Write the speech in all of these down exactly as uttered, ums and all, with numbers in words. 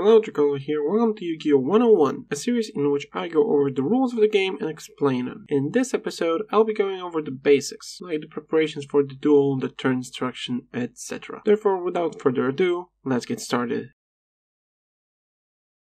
Hello, Dracola here, welcome to Yu-Gi-Oh! one oh one, a series in which I go over the rules of the game and explain them. In this episode, I'll be going over the basics, like the preparations for the duel, the turn instruction, et cetera. Therefore, without further ado, let's get started.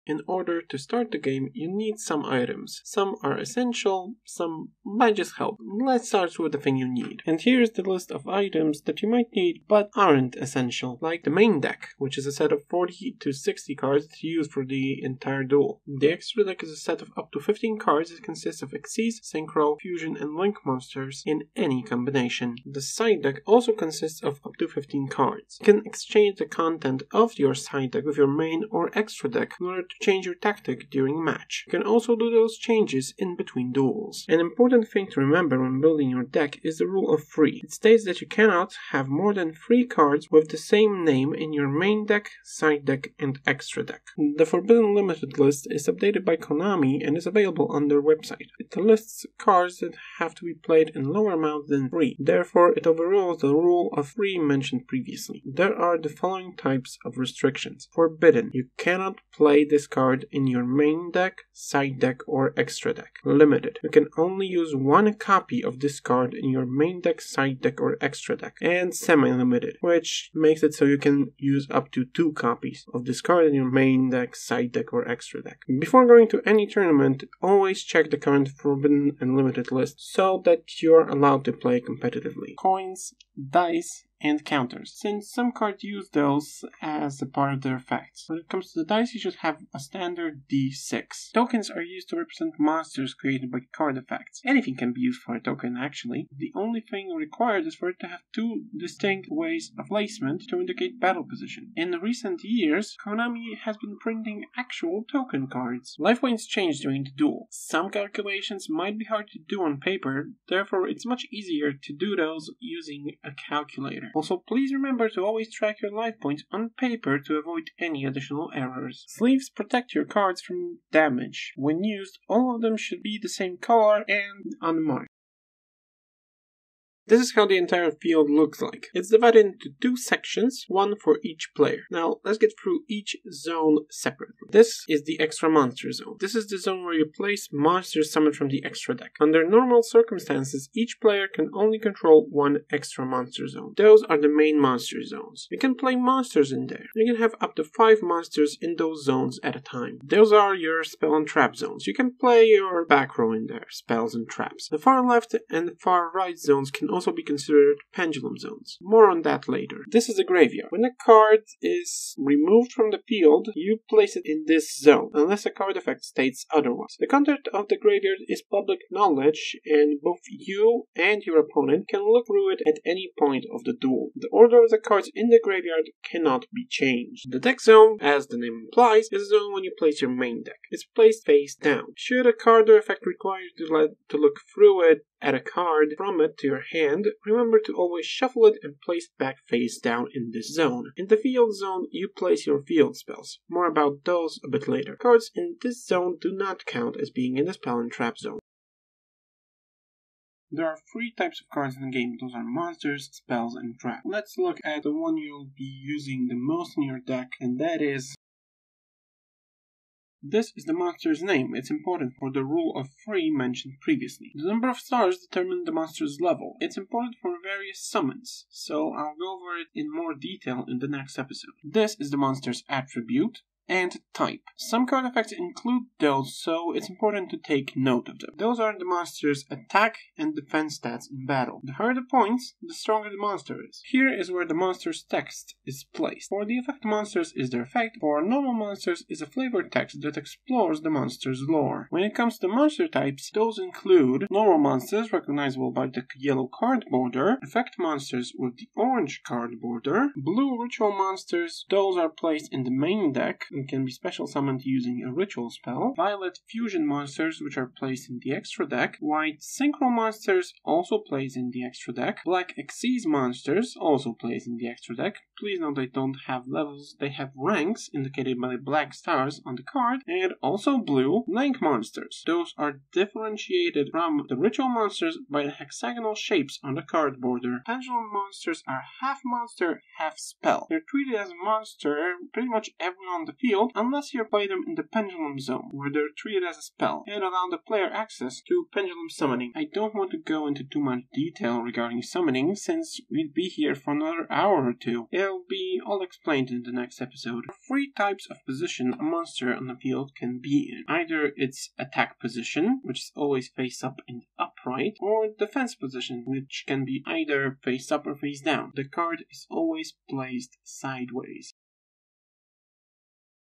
In order to start the game, you need some items. Some are essential, some might just help. Let's start with the thing you need. And here's the list of items that you might need but aren't essential, like the main deck, which is a set of forty to sixty cards that you use for the entire duel. The extra deck is a set of up to fifteen cards that consists of Xyz, Synchro, Fusion and Link monsters in any combination. The side deck also consists of up to fifteen cards. You can exchange the content of your side deck with your main or extra deck in order to change your tactic during a match. You can also do those changes in between duels. An important thing to remember when building your deck is the rule of three. It states that you cannot have more than three cards with the same name in your main deck, side deck and extra deck. The Forbidden Limited list is updated by Konami and is available on their website. It lists cards that have to be played in lower amounts than three, therefore it overrules the rule of three mentioned previously. There are the following types of restrictions. Forbidden. You cannot play this card in your main deck, side deck or extra deck. Limited. You can only use one copy of this card in your main deck, side deck or extra deck. And semi-limited, which makes it so you can use up to two copies of this card in your main deck, side deck or extra deck. Before going to any tournament, always check the current Forbidden and Limited list so that you're allowed to play competitively. Coins, dice and counters, since some cards use those as a part of their effects. When it comes to the dice, you should have a standard D six. Tokens are used to represent monsters created by card effects. Anything can be used for a token, actually. The only thing required is for it to have two distinct ways of placement to indicate battle position. In recent years, Konami has been printing actual token cards. Life points change during the duel. Some calculations might be hard to do on paper, therefore it's much easier to do those using a calculator. Also, please remember to always track your life points on paper to avoid any additional errors. Sleeves protect your cards from damage. When used, all of them should be the same color and unmarked. This is how the entire field looks like. It's divided into two sections, one for each player. Now, let's get through each zone separately. This is the extra monster zone. This is the zone where you place monsters summoned from the extra deck. Under normal circumstances, each player can only control one extra monster zone. Those are the main monster zones. You can play monsters in there. You can have up to five monsters in those zones at a time. Those are your spell and trap zones. You can play your back row in there, spells and traps. The far left and far right zones can also be considered pendulum zones. More on that later. This is the graveyard. When a card is removed from the field, you place it in this zone, unless a card effect states otherwise. The content of the graveyard is public knowledge, and both you and your opponent can look through it at any point of the duel. The order of the cards in the graveyard cannot be changed. The deck zone, as the name implies, is the zone when you place your main deck. It's placed face down. Should a card or effect require you to, let, to look through it, add a card from it to your hand, remember to always shuffle it and place it back face down in this zone. In the field zone, you place your field spells. More about those a bit later. Cards in this zone do not count as being in the spell and trap zone. There are three types of cards in the game. Those are monsters, spells, and traps. Let's look at the one you'll be using the most in your deck, and that is... This is the monster's name. It's important for the rule of three mentioned previously. The number of stars determines the monster's level. It's important for various summons, so I'll go over it in more detail in the next episode. This is the monster's attribute and type. Some card effects include those, so it's important to take note of them. Those are the monster's attack and defense stats in battle. The higher the points, the stronger the monster is. Here is where the monster's text is placed. For the effect monsters is their effect, for normal monsters is a flavored text that explores the monster's lore. When it comes to monster types, those include normal monsters recognizable by the yellow card border, effect monsters with the orange card border, blue ritual monsters, those are placed in the main deck, and can be special summoned using a ritual spell. Violet fusion monsters, which are placed in the extra deck. White synchro monsters, also placed in the extra deck. Black Xyz monsters, also placed in the extra deck. Please note they don't have levels, they have ranks, indicated by black stars on the card. And also blue Link monsters. Those are differentiated from the ritual monsters by the hexagonal shapes on the card border. Pendulum monsters are half monster, half spell. They're treated as a monster pretty much everyone on the field unless you're playing them in the pendulum zone, where they're treated as a spell and allow the player access to pendulum summoning. I don't want to go into too much detail regarding summoning, since we'd be here for another hour or two. It'll be all explained in the next episode. There are three types of position a monster on the field can be in. Either its attack position, which is always face up and upright, or defense position, which can be either face up or face down. The card is always placed sideways.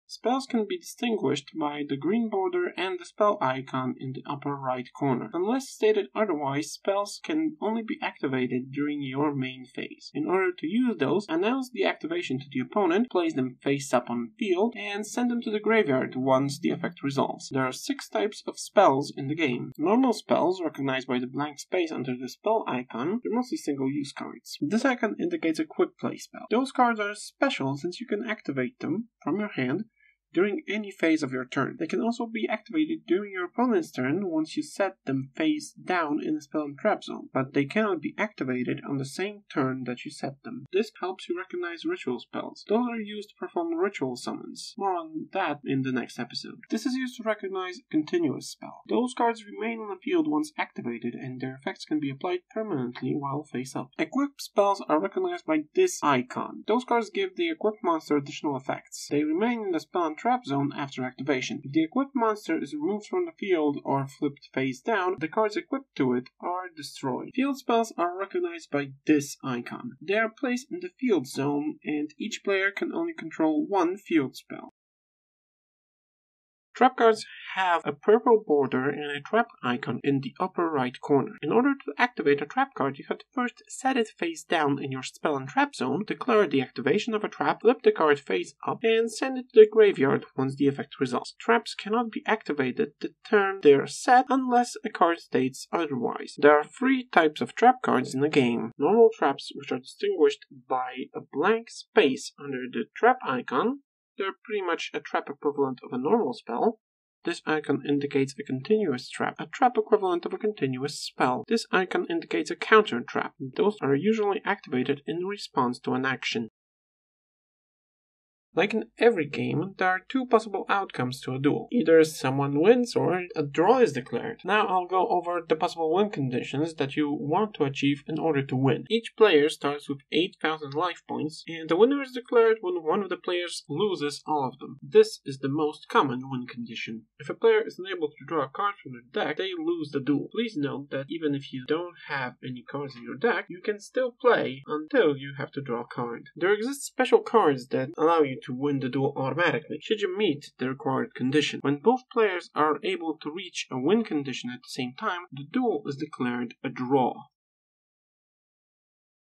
Spells can be distinguished by the green border and the spell icon in the upper right corner. Unless stated otherwise, spells can only be activated during your main phase. In order to use those, announce the activation to the opponent, place them face up on the field, and send them to the graveyard once the effect resolves. There are six types of spells in the game. Normal spells, recognized by the blank space under the spell icon, are mostly single-use cards. This icon indicates a quick play spell. Those cards are special since you can activate them from your hand during any phase of your turn. They can also be activated during your opponent's turn once you set them face down in the spell and trap zone, but they cannot be activated on the same turn that you set them. This helps you recognize ritual spells. Those are used to perform ritual summons. More on that in the next episode. This is used to recognize continuous spell. Those cards remain on the field once activated, and their effects can be applied permanently while face up. Equipped spells are recognized by this icon. Those cards give the equipped monster additional effects. They remain in the spell and trap trap zone after activation. If the equipped monster is removed from the field or flipped face down, the cards equipped to it are destroyed. Field spells are recognized by this icon. They are placed in the field zone, and each player can only control one field spell. Trap cards have a purple border and a trap icon in the upper right corner. In order to activate a trap card, you have to first set it face down in your spell and trap zone, declare the activation of a trap, flip the card face up, and send it to the graveyard once the effect resolves. Traps cannot be activated the turn they are set unless a card states otherwise. There are three types of trap cards in the game. Normal traps, which are distinguished by a blank space under the trap icon. They're pretty much a trap equivalent of a normal spell. This icon indicates a continuous trap, a trap equivalent of a continuous spell. This icon indicates a counter trap. Those are usually activated in response to an action. Like in every game, there are two possible outcomes to a duel. Either someone wins or a draw is declared. Now I'll go over the possible win conditions that you want to achieve in order to win. Each player starts with eight thousand life points, and the winner is declared when one of the players loses all of them. This is the most common win condition. If a player is unable to draw a card from their deck, they lose the duel. Please note that even if you don't have any cards in your deck, you can still play until you have to draw a card. There exist special cards that allow you to to win the duel automatically, should you meet the required condition. When both players are able to reach a win condition at the same time, the duel is declared a draw.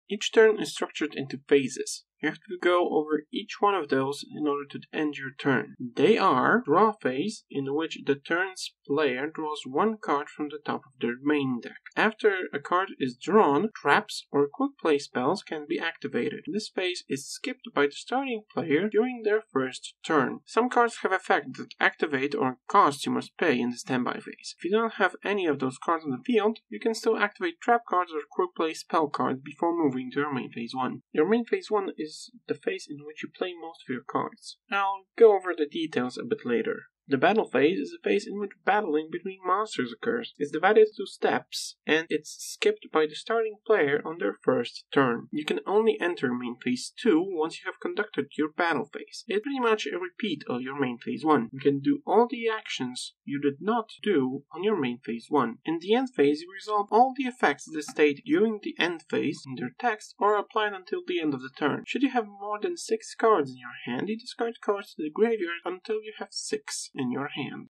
Each turn is structured into phases. You have to go over each one of those in order to end your turn. They are draw phase, in which the turn's player draws one card from the top of their main deck. After a card is drawn, traps or quick play spells can be activated. This phase is skipped by the starting player during their first turn. Some cards have effects that activate or cost you must pay in the standby phase. If you don't have any of those cards on the field, you can still activate trap cards or quick play spell cards before moving to your main phase one. Your main phase one is the phase in which you play most of your cards. I'll go over the details a bit later. The battle phase is the phase in which battling between monsters occurs. It's divided into steps, and it's skipped by the starting player on their first turn. You can only enter main phase two once you have conducted your battle phase. It's pretty much a repeat of your main phase one. You can do all the actions you did not do on your main phase one. In the end phase, you resolve all the effects that state during the end phase in their text or applied until the end of the turn. Should you have more than six cards in your hand, you discard cards to the graveyard until you have six in your hand.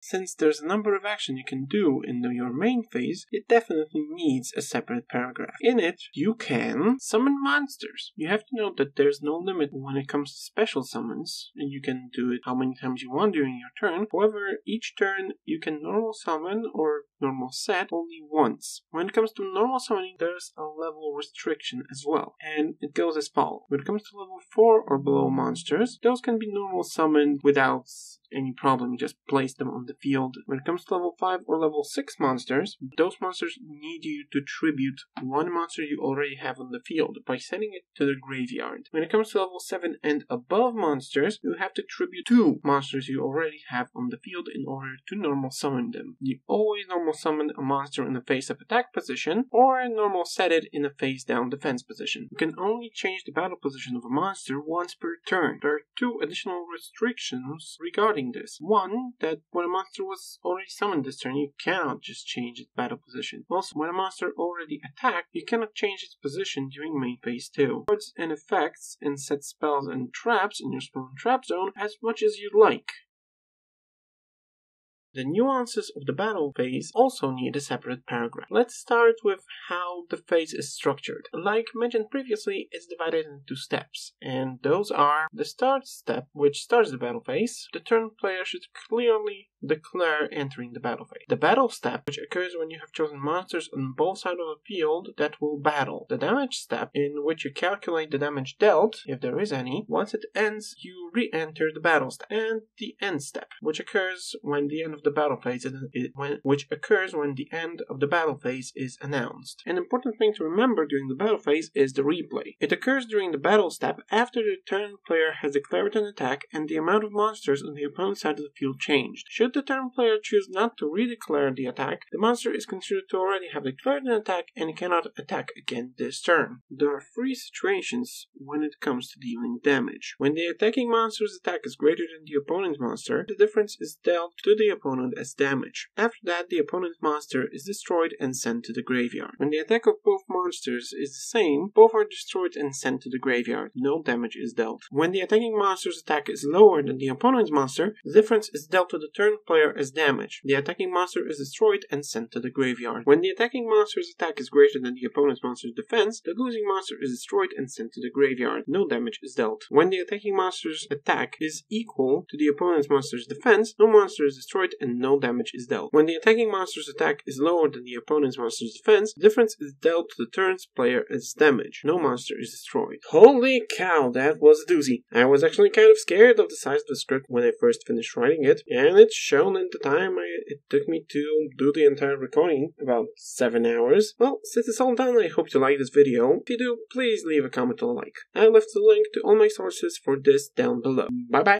Since there's a number of actions you can do in your main phase, it definitely needs a separate paragraph. In it, you can summon monsters. You have to know that there's no limit when it comes to special summons, and you can do it how many times you want during your turn. However, each turn you can normal summon or normal set only once. When it comes to normal summoning, there's a level restriction as well, and it goes as follows. When it comes to level four or below monsters, those can be normal summoned without any problem, you just place them on the field. When it comes to level five or level six monsters, those monsters need you to tribute one monster you already have on the field by sending it to the graveyard. When it comes to level seven and above monsters, you have to tribute two monsters you already have on the field in order to normal summon them. You always normal summon a monster in a face up attack position, or normal set it in a face down defense position. You can only change the battle position of a monster once per turn. There are two additional restrictions regarding this. One, that when a monster was already summoned this turn, you cannot just change its battle position. Also, when a monster already attacked, you cannot change its position during main phase two. Cards and effects and set spells and traps in your spell and trap zone as much as you like. The nuances of the battle phase also need a separate paragraph. Let's start with how the phase is structured. Like mentioned previously, it's divided into two steps, and those are the start step, which starts the battle phase. The turn player should clearly declare entering the battle phase. The battle step, which occurs when you have chosen monsters on both sides of a field that will battle. The damage step, in which you calculate the damage dealt, if there is any. Once it ends, you re-enter the battle step. And the end step, which occurs when the end of the battle phase is, it, when, which occurs when the end of the battle phase is announced. An important thing to remember during the battle phase is the replay. It occurs during the battle step after the turn player has declared an attack and the amount of monsters on the opponent's side of the field changed. Should the turn player choose not to redeclare the attack, the monster is considered to already have declared an attack and cannot attack again this turn. There are three situations when it comes to dealing damage. When the attacking monster's attack is greater than the opponent's monster, the difference is dealt to the opponent as damage. After that, the opponent's monster is destroyed and sent to the graveyard. When the attack of both monsters is the same, both are destroyed and sent to the graveyard. No damage is dealt. When the attacking monster's attack is lower than the opponent's monster, the difference is dealt to the turn player as damage. The attacking monster is destroyed and sent to the graveyard. When the attacking monster's attack is greater than the opponent's monster's defense, the losing monster is destroyed and sent to the graveyard. No damage is dealt. When the attacking monster's attack is equal to the opponent's monster's defense, no monster is destroyed and no damage is dealt. When the attacking monster's attack is lower than the opponent's monster's defense, the difference is dealt to the turn player as damage. No monster is destroyed. Holy cow, that was a doozy. I was actually kind of scared of the size of the script when I first finished writing it, and it's shown at the time I, it took me to do the entire recording, about seven hours. Well, since it's all done, I hope you like this video. If you do, please leave a comment or a like. I left the link to all my sources for this down below. Bye bye!